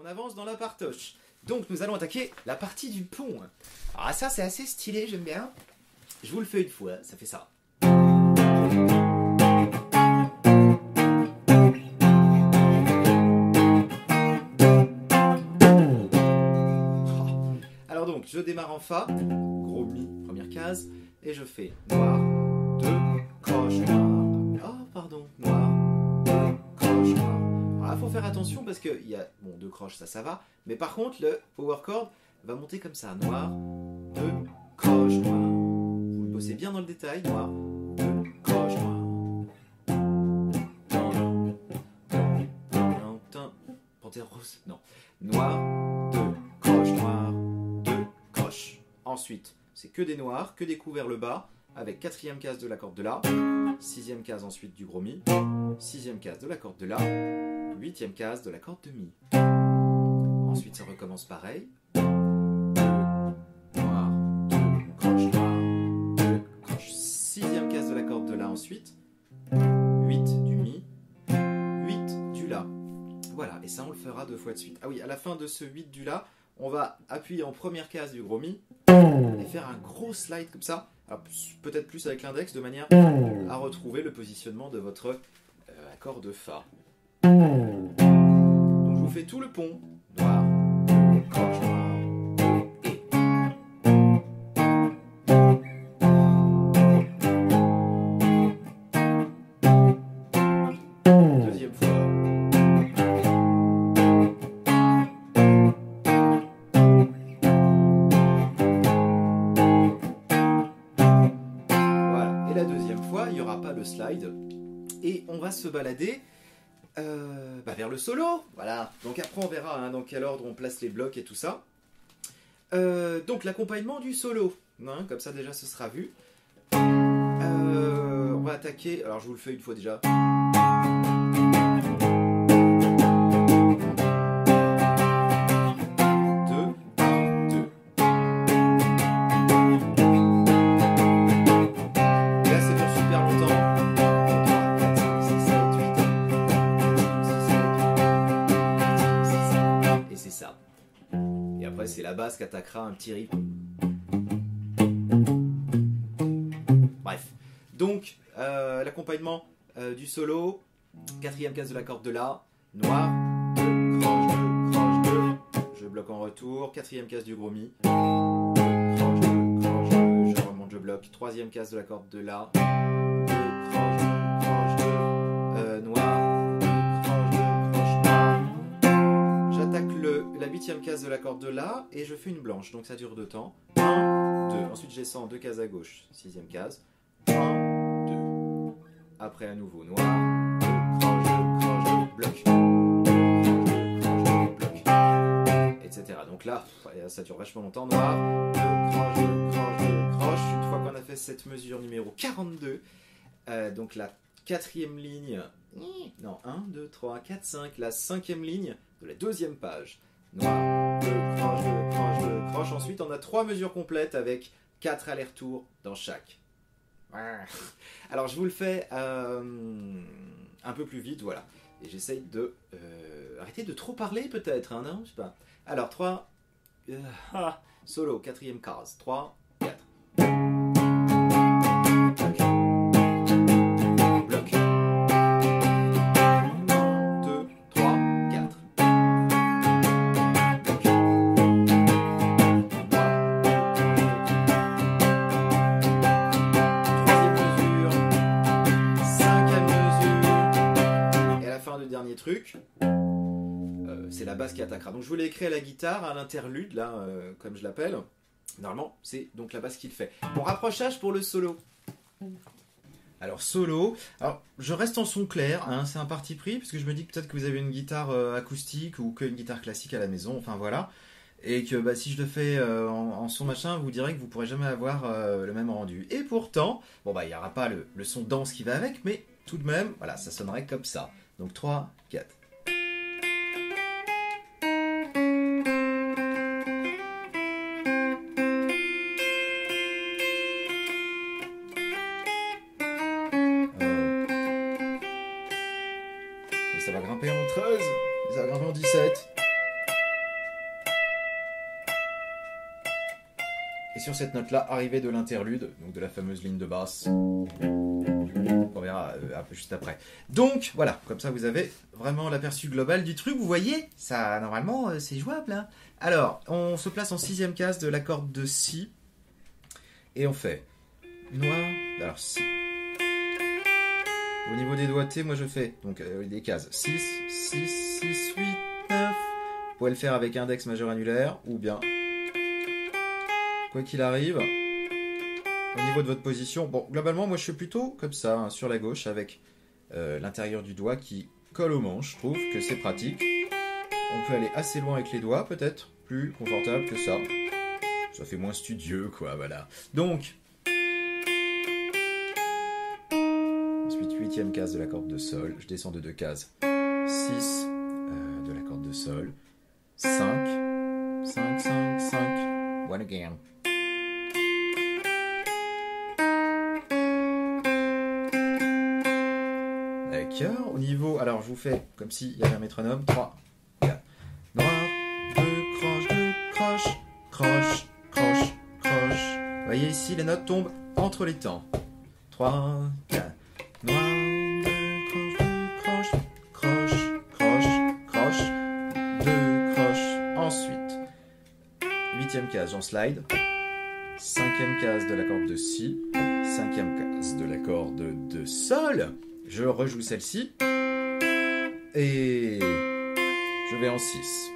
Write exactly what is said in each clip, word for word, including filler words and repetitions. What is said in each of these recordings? On avance dans la partoche. Donc nous allons attaquer la partie du pont. Ah ça c'est assez stylé, j'aime bien. Je vous le fais une fois, ça fait ça. Alors donc je démarre en Fa, gros mi, première case, et je fais noir, deux, croche, noir. Oh pardon, noir, deux, croche, noir. Ah, faut faire attention parce qu'il y a bon, deux croches, ça ça va, mais par contre le power chord va monter comme ça, noir, deux, croches, noir. Vous le bossez bien dans le détail, noir, deux, croches, noir. Panthère rose, non. Noir, deux, croches, noir, deux, croches. Ensuite, c'est que des noirs, que des coups vers le bas, avec quatrième case de la corde de la, sixième case ensuite du gros mi, sixième case de la corde de la. huitième case de la corde de mi. Ensuite, ça recommence pareil. deux, noir, deux, croche, noir, deux, croche. sixième case de la corde de la ensuite. huit du mi, huit du la. Voilà, et ça on le fera deux fois de suite. Ah oui, à la fin de ce huit du la, on va appuyer en première case du gros mi et faire un gros slide comme ça. Peut-être plus avec l'index de manière à retrouver le positionnement de votre euh, accord de Fa. Donc je vous fais tout le pont, noir, deux, croche, noir, et. Deuxième fois. Voilà, et la deuxième fois, il n'y aura pas le slide, et on va se balader. Euh, bah vers le solo, voilà. Donc après on verra hein, dans quel ordre on place les blocs et tout ça. Euh, donc l'accompagnement du solo, hein, comme ça déjà ce sera vu. Euh, on va attaquer, alors je vous le fais une fois déjà. Basse qui attaquera un petit rythme. Bref. Donc, euh, l'accompagnement euh, du solo, quatrième case de la corde de La, noir, deux, croche, deux, croche, deux, je bloque en retour, quatrième case du gros mi, deux, croche, deux, croche, deux, je remonte, je bloque, troisième case de la corde de La, deux, croche, deux, croche, deux, euh, noir, deux, croche, deux, croche, noir. J'attaque le la huitième case de la corde de La et je fais une blanche, donc ça dure deux temps. un, deux, ensuite je descends deux cases à gauche, sixième case, un, deux, après à nouveau noir, deux, croche, deux, croche, deux, bloc, deux, croche, deux, bloc, et cetera. Donc là, ça dure vachement longtemps, noir, deux, croche, deux, croche, deux, croche. Une fois qu'on a fait cette mesure numéro quarante-deux, euh, donc la quatrième ligne, non, un, deux, trois, quatre, cinq, la cinquième ligne de la deuxième page. Noir, deux, croche, deux, croche, deux, croche. Ensuite, on a trois mesures complètes avec quatre allers-retours dans chaque. Alors, je vous le fais euh, un peu plus vite, voilà. Et j'essaye de euh, arrêter de trop parler, peut-être, hein, non, je sais pas. Alors, trois, euh, ah, solo, quatrième case, trois, quatre. Truc, euh, c'est la basse qui attaquera. Donc je vous l'ai écrit à la guitare, à l'interlude, là, euh, comme je l'appelle. Normalement, c'est donc la basse qui le fait. Bon, rapprochage pour le solo. Alors, solo, alors je reste en son clair, hein, c'est un parti pris, parce que je me dis que peut-être que vous avez une guitare euh, acoustique ou qu'une guitare classique à la maison, enfin voilà. Et que bah, si je le fais euh, en, en son machin, vous direz que vous pourrez jamais avoir euh, le même rendu. Et pourtant, bon, bah il n'y aura pas le, le son danse qui va avec, mais tout de même, voilà, ça sonnerait comme ça. Donc trois, quatre. Euh. Et ça va grimper en treize, et ça va grimper en dix-sept. sur cette note-là, arrivée de l'interlude, donc de la fameuse ligne de basse. On verra un peu juste après. Donc voilà, comme ça vous avez vraiment l'aperçu global du truc. Vous voyez, ça normalement c'est jouable. Hein. Alors, on se place en sixième case de la corde de si et on fait noir. Alors si. Au niveau des doigtés, moi je fais donc euh, des cases six, six, six, huit, neuf. Vous pouvez le faire avec index majeur annulaire ou bien quoi qu'il arrive. Au niveau de votre position, bon, globalement, moi je suis plutôt comme ça, hein, sur la gauche, avec euh, l'intérieur du doigt qui colle au manche. Je trouve que c'est pratique. On peut aller assez loin avec les doigts, peut-être plus confortable que ça. Ça fait moins studieux, quoi, voilà. Donc, ensuite, huitième case de la corde de sol. Je descends de deux cases. six euh, de la corde de sol. cinq, cinq, cinq, cinq. One again. Au niveau, alors je vous fais comme s'il y avait un métronome. trois, quatre. Noir, deux, croche, deux, croche, croche, croche, croche. Vous voyez ici, les notes tombent entre les temps. trois, quatre. Noir, deux, croche, deux, croche, croche, croche, croche, deux, croche. Ensuite, huitième case, j'en slide. cinquième case de la corde de si. cinquième case de la corde de sol. Je rejoue celle-ci, et je vais en six.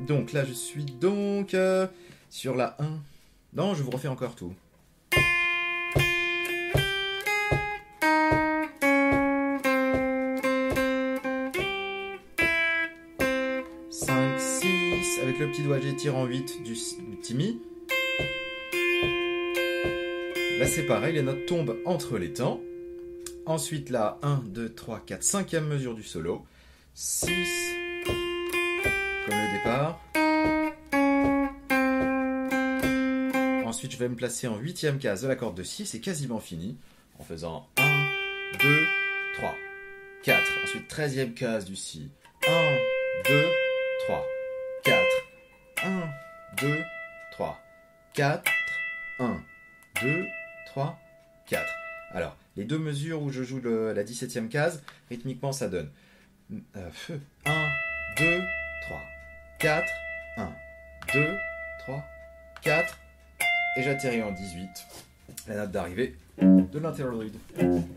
Donc là, je suis donc euh, sur la un. Non, je vous refais encore tout. cinq, six, avec le petit doigt, j'étire en huit du, du petit mi. Là, c'est pareil, les notes tombent entre les temps. Ensuite, là, un, deux, trois, quatre, cinquième mesure du solo. six, comme le départ. Ensuite, je vais me placer en huitième case de la corde de si. C'est quasiment fini. En faisant un, deux, trois, quatre. Ensuite, treizième case du si. un, deux, trois, quatre. un, deux, trois, quatre. un, deux, trois, quatre. Alors, les deux mesures où je joue le, la dix-septième case, rythmiquement, ça donne euh, un, deux, trois, quatre, un, deux, trois, quatre, et j'atterris en dix-huit, la note d'arrivée de l'interlude,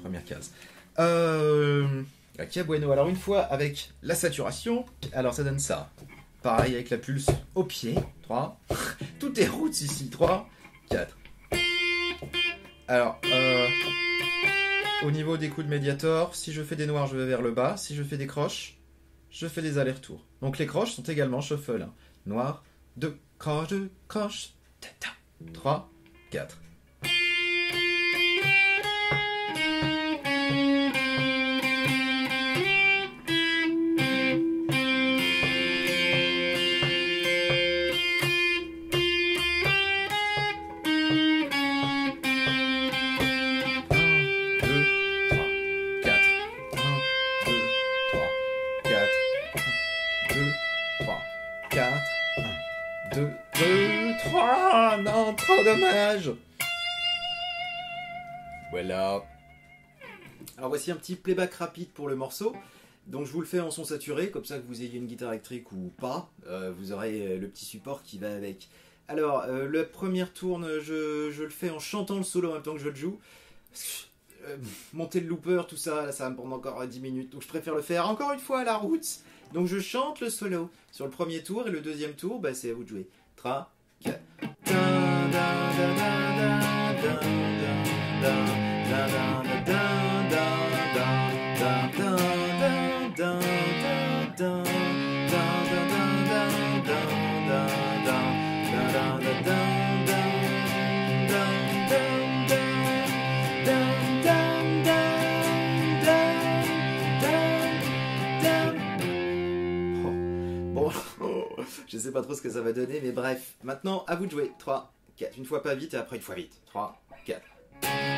première case. Euh, okay, bueno. Alors une fois avec la saturation, alors ça donne ça. Pareil avec la pulse au pied, trois, tout est roots ici, trois, quatre. Alors, euh, au niveau des coups de médiator, si je fais des noirs, je vais vers le bas. Si je fais des croches, je fais des allers-retours. Donc les croches sont également shuffle. Noir, deux, croche, deux, croche, trois, quatre. Dommage. Voilà. Alors voici un petit playback rapide pour le morceau. Donc je vous le fais en son saturé, comme ça que vous ayez une guitare électrique ou pas, euh, vous aurez le petit support qui va avec. Alors euh, le premier tourne, je, je le fais en chantant le solo en même temps que je le joue. Euh, monter le looper, tout ça, là, ça va me prendre encore dix minutes. Donc je préfère le faire encore une fois à la route. Donc je chante le solo sur le premier tour et le deuxième tour, bah, c'est à vous de jouer. trois, quatre. Bon, je sais pas trop ce que ça va donner, mais bref, maintenant à vous de jouer. Trois, quatre, une fois pas vite et après une fois vite. Trois, quatre. Thank you.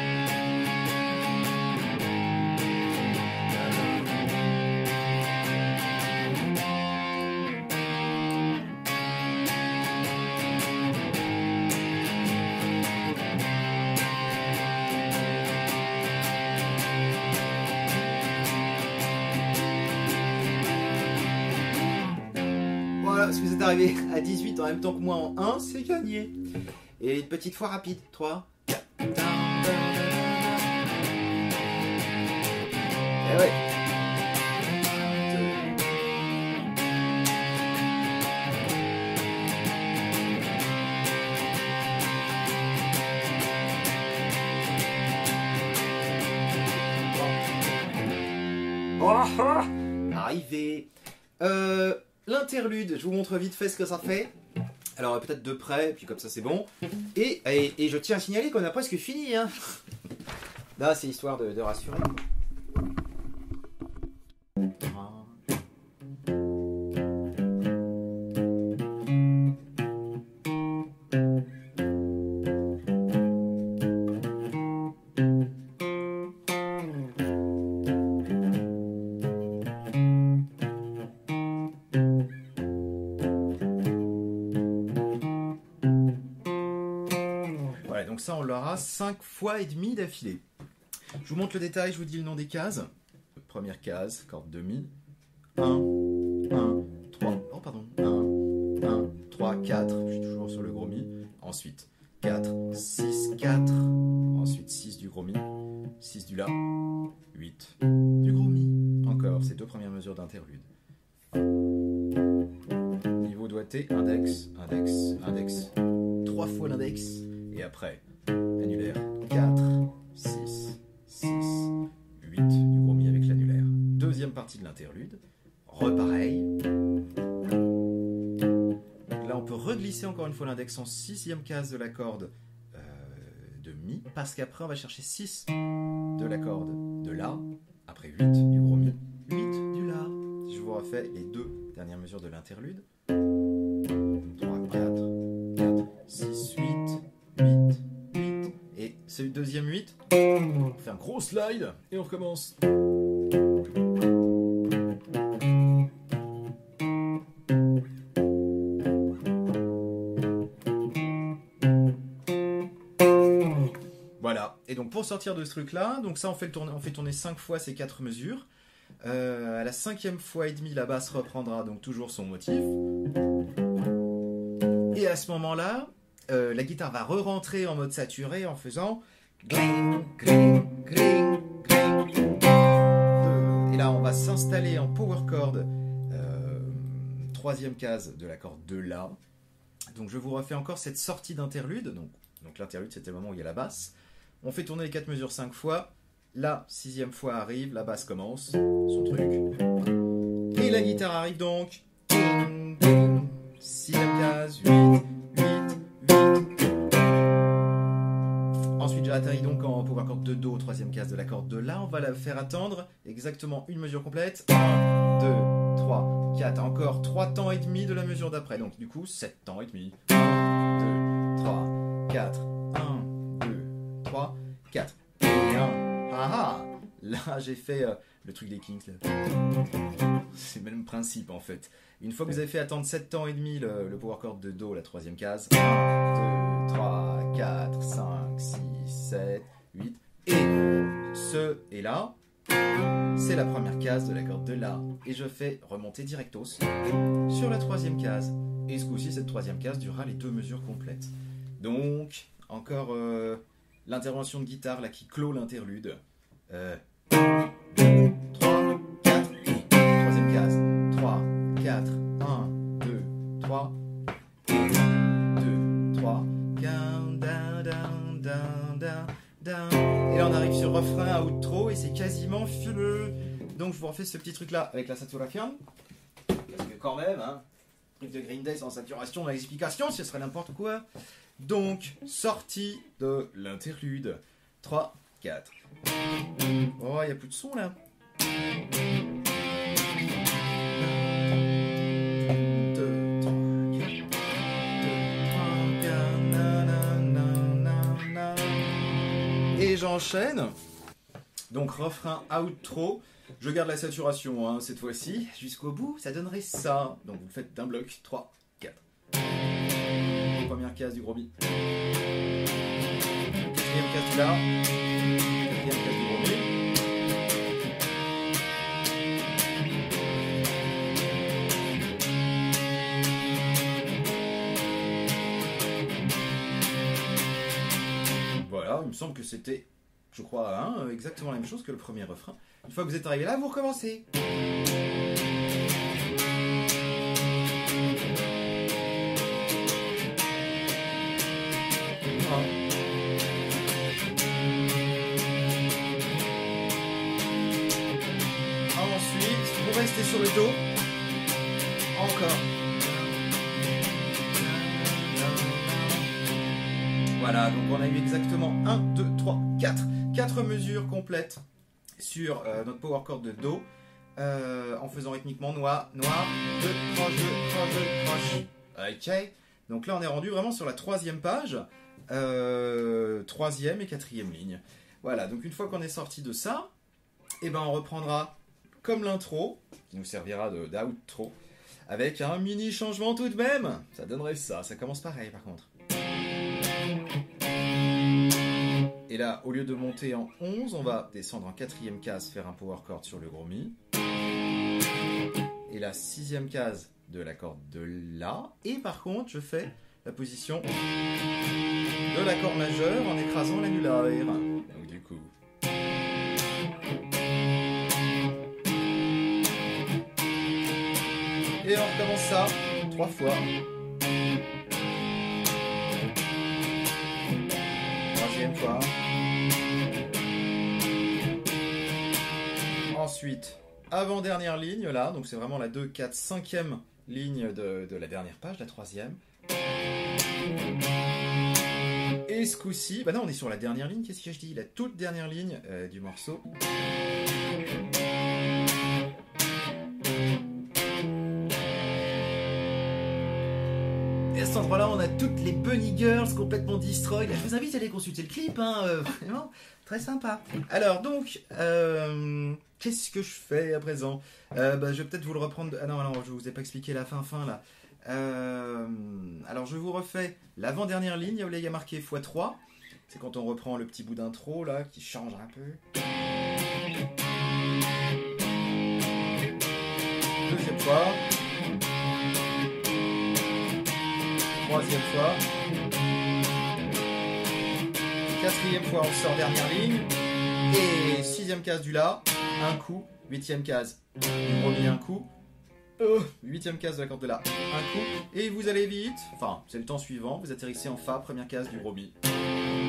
voilà, si vous êtes arrivé à dix-huit en même temps que moi en un, c'est gagné. Et une petite fois rapide, trois. Et ouais. Arrivé. Euh, L'interlude, je vous montre vite fait ce que ça fait. Alors peut-être de près, puis comme ça c'est bon. Et, et, et je tiens à signaler qu'on a presque fini. Hein. Là c'est histoire de, de rassurer. Ça, on l'aura cinq fois et demi d'affilée. Je vous montre le détail, je vous dis le nom des cases. Première case, corde demi. un, un, trois. Oh, pardon. un, un, trois, quatre. Je suis toujours sur le gros mi. Ensuite, quatre, six, quatre. Ensuite, six du gros mi. six du la. huit du gros mi. Encore, ces deux premières mesures d'interlude. Niveau doigté, index, index, index. trois fois l'index. Et après. Annulaire, quatre, six, six, huit du gros mi avec l'annulaire. Deuxième partie de l'interlude, repareil. Là, on peut reglisser encore une fois l'index en sixième case de la corde euh, de mi, parce qu'après, on va chercher six de la corde de la, après huit du gros mi, huit du la. Je vous refais les deux dernières mesures de l'interlude. trois, quatre, quatre, six, huit, huit, huit. Et c'est le deuxième huit. On fait un gros slide et on recommence. Voilà. Et donc pour sortir de ce truc-là, donc ça on fait, le tourner, on fait tourner cinq fois ces quatre mesures. Euh, à la cinquième fois et demie, la basse reprendra donc toujours son motif. Et à ce moment-là, Euh, la guitare va re-rentrer en mode saturé en faisant gling, gling, gling, gling. Et là, on va s'installer en power chord, euh, troisième case de la corde de La. Donc, je vous refais encore cette sortie d'interlude. Donc, donc l'interlude, c'était le moment où il y a la basse. On fait tourner les quatre mesures cinq fois. La sixième fois arrive, la basse commence, son truc. Et la guitare arrive donc. Sixième case, huit. Ensuite, j'atterris donc en power chord de Do, troisième case de la corde de La. On va la faire attendre exactement une mesure complète. un, deux, trois, quatre. Encore trois temps et demi de la mesure d'après. Donc, du coup, sept temps et demi. un, deux, trois, quatre. un, deux, trois, quatre. Et un. Ah ah! Là, j'ai fait euh, le truc des Kinks. C'est le même principe en fait. Une fois que vous avez fait attendre sept temps et demi le, le power chord de Do, la troisième case. un, deux, trois, quatre, cinq, six, sept, huit. Et ce et là, c'est la première case de la corde de La. Et je fais remonter directos sur la troisième case. Et ce coup-ci, cette troisième case durera les deux mesures complètes. Donc, encore euh, l'intervention de guitare là qui clôt l'interlude. Euh, deux, trois, quatre. Troisième case. trois, quatre. un, deux, trois. un, deux, trois. Et là on arrive sur refrain à outro et c'est quasiment fumeux. Donc je vous refais ce petit truc là avec la saturation. Parce que quand même, hein, truc de Green Day sans saturation dans l'explication, ce serait n'importe quoi. Donc sortie de l'interlude. trois, quatre. Oh, il n'y a plus de son là. Et j'enchaîne. Donc refrain outro. Je garde la saturation hein, cette fois-ci. Jusqu'au bout, ça donnerait ça. Donc vous le faites d'un bloc. trois, quatre. Première case du gros mi. Quatrième case du la. Quatrième case du gros mi. me semble que c'était, je crois, hein, exactement la même chose que le premier refrain. Une fois que vous êtes arrivé là, vous recommencez. Sur le dos, encore. Voilà, donc on a eu exactement un, deux, trois, quatre. quatre mesures complètes sur euh, notre power chord de Do euh, en faisant rythmiquement noir, noir, deux, croche, deux, croche, deux, croche. Ok, donc là on est rendu vraiment sur la troisième page, euh, troisième et quatrième ligne. Voilà, donc une fois qu'on est sorti de ça, et eh ben on reprendra comme l'intro, qui nous servira d'outro, avec un mini changement tout de même. Ça donnerait ça, ça commence pareil par contre. Et là, au lieu de monter en onze, on va descendre en quatrième case, faire un power chord sur le gros mi. Et la sixième case de la corde de La. Et par contre, je fais la position de l'accord majeur en écrasant l'annulaire. Donc du coup... Et on recommence ça trois fois. Troisième fois. Ensuite, avant-dernière ligne là, donc c'est vraiment la deux, quatre, cinquième ligne de, de la dernière page, la troisième. Et ce coup-ci, bah non, on est sur la dernière ligne, qu'est-ce que je dis? La toute dernière ligne euh, du morceau. À cet endroit-là, on a toutes les bunny girls complètement destroy. Je vous invite à aller consulter le clip, hein, euh, vraiment très sympa. Alors donc, euh, qu'est-ce que je fais à présent? euh, bah, Je vais peut-être vous le reprendre. Ah non, alors je vous ai pas expliqué la fin, fin là. Euh, alors je vous refais l'avant-dernière ligne où il y a marqué fois trois. C'est quand on reprend le petit bout d'intro là qui change un peu. Deuxième fois. Troisième fois, quatrième fois on sort dernière ligne, et sixième case du La, un coup, huitième case du premier, un coup, huitième case de la corde de La, un coup, et vous allez vite, enfin c'est le temps suivant, vous atterrissez en Fa, première case du gros mi,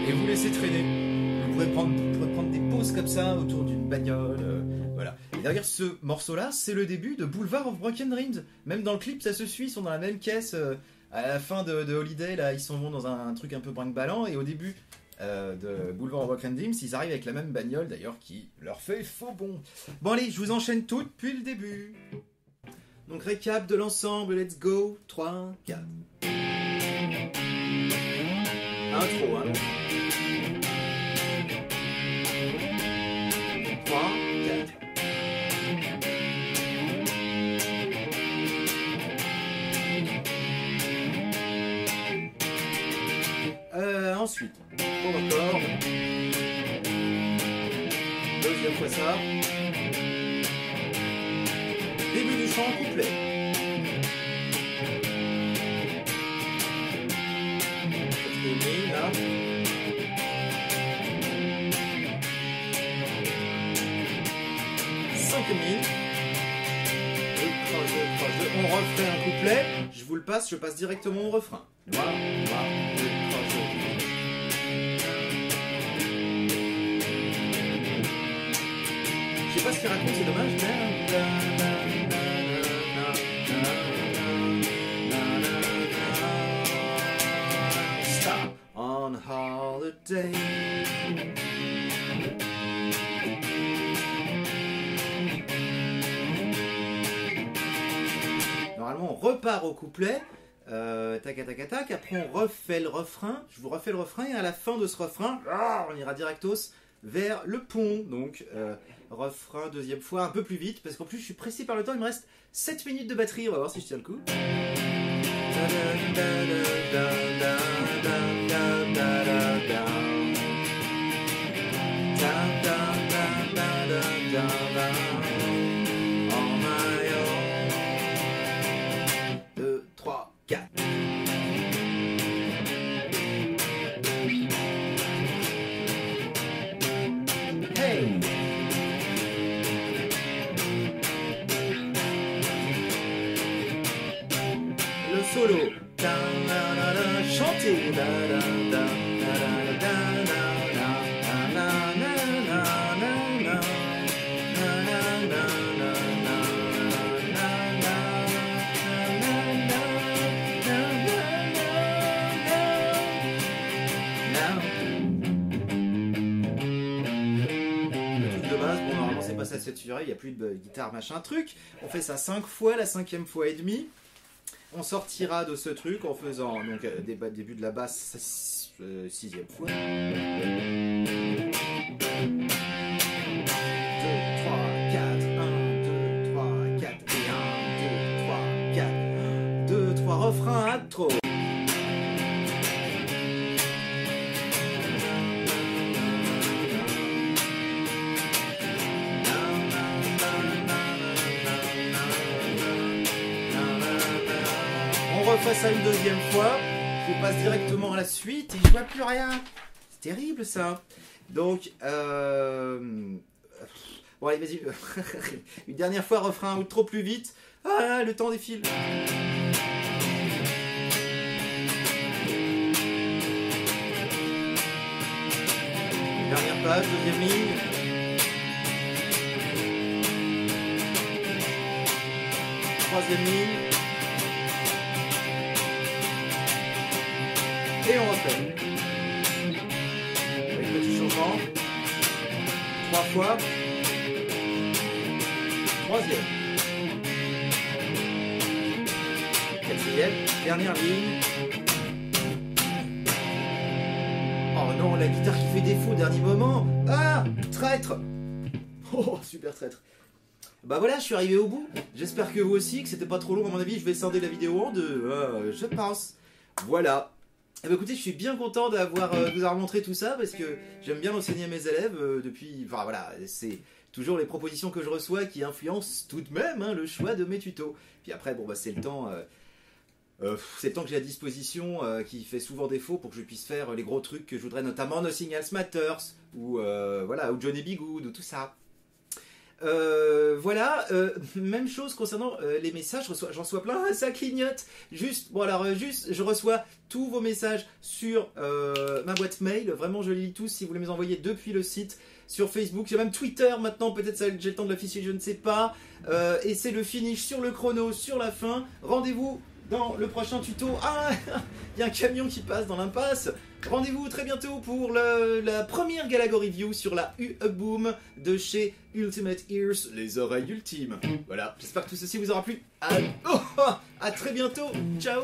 et vous laissez traîner. Vous pourrez prendre, vous pourrez prendre des pauses comme ça autour d'une bagnole, euh, voilà. Et derrière ce morceau-là, c'est le début de Boulevard of Broken Dreams. Même dans le clip, ça se suit, ils sont dans la même caisse. Euh, À la fin de, de Holiday, là, ils s'en vont dans un, un truc un peu brinque-ballant. Et au début euh, de Boulevard of Broken Dreams, ils arrivent avec la même bagnole, d'ailleurs, qui leur fait faux bon. Bon, allez, je vous enchaîne toutes depuis le début. Donc, récap de l'ensemble, let's go. trois, quatre. Intro, hein. trois, quatre. Ensuite, power chord, deuxième fois ça, début du chant complet. Demi, là. cinq mille. On refait un couplet, je vous le passe, je passe directement au refrain. Voilà, voilà. Je sais pas ce qu'il raconte, c'est dommage. Stop on holiday. Normalement, on repart au couplet. Euh, tac, tac, tac. Après, on refait le refrain. Je vous refais le refrain et à la fin de ce refrain, on ira directos vers le pont, donc euh, refrain deuxième fois, un peu plus vite, parce qu'en plus je suis pressé par le temps, il me reste sept minutes de batterie, on va voir si je tiens le coup. deux, trois, quatre. solo. Chantez. À cette durée, il n'y a plus de guitare machin truc, on fait ça cinq fois, la cinquième fois et demie on sortira de ce truc en faisant donc euh, dé début de la basse six, euh, sixième fois deux, trois, quatre, un, deux, trois, quatre et un, deux, trois, quatre, deux, trois, refrain à trop. Ça une deuxième fois, je passe directement à la suite et je vois plus rien. C'est terrible ça. Donc, euh... bon allez vas-y, une dernière fois refrain ou trop plus vite. Ah, le temps défile. Dernière page, deuxième ligne. Troisième ligne. Et on refait. Avec le petit changement. Trois fois. Troisième. Quatrième. Dernière ligne. Oh non, la guitare qui fait défaut, dernier moment. Ah, traître. Oh, super traître. Bah voilà, je suis arrivé au bout. J'espère que vous aussi, que c'était pas trop long. À mon avis, je vais scinder la vidéo en deux. Euh, je pense. Voilà. Eh bien, écoutez, je suis bien content d'avoir euh, vous avoir montré tout ça parce que j'aime bien enseigner à mes élèves euh, depuis. Enfin voilà, c'est toujours les propositions que je reçois qui influencent tout de même hein, le choix de mes tutos. Puis après, bon bah c'est le temps, euh, euh, c'est le temps que j'ai à disposition euh, qui fait souvent défaut pour que je puisse faire les gros trucs que je voudrais, notamment Nothing Else Matters ou euh, voilà ou Johnny Be Good ou tout ça. Euh, voilà, euh, même chose concernant euh, les messages, j'en reçois plein, ça clignote, juste, bon alors euh, juste, je reçois tous vos messages sur euh, ma boîte mail, vraiment je les lis tous si vous voulez me les envoyer depuis le site, sur Facebook, j'ai même Twitter maintenant, peut-être j'ai le temps de l'afficher, je ne sais pas, euh, et c'est le finish sur le chrono, sur la fin, rendez-vous dans le prochain tuto, ah, il y a un camion qui passe dans l'impasse. Rendez-vous très bientôt pour le, la première Galago Review sur la U-Boom de chez Ultimate Ears, les oreilles ultimes. Voilà, j'espère que tout ceci vous aura plu. À, oh, à très bientôt, ciao.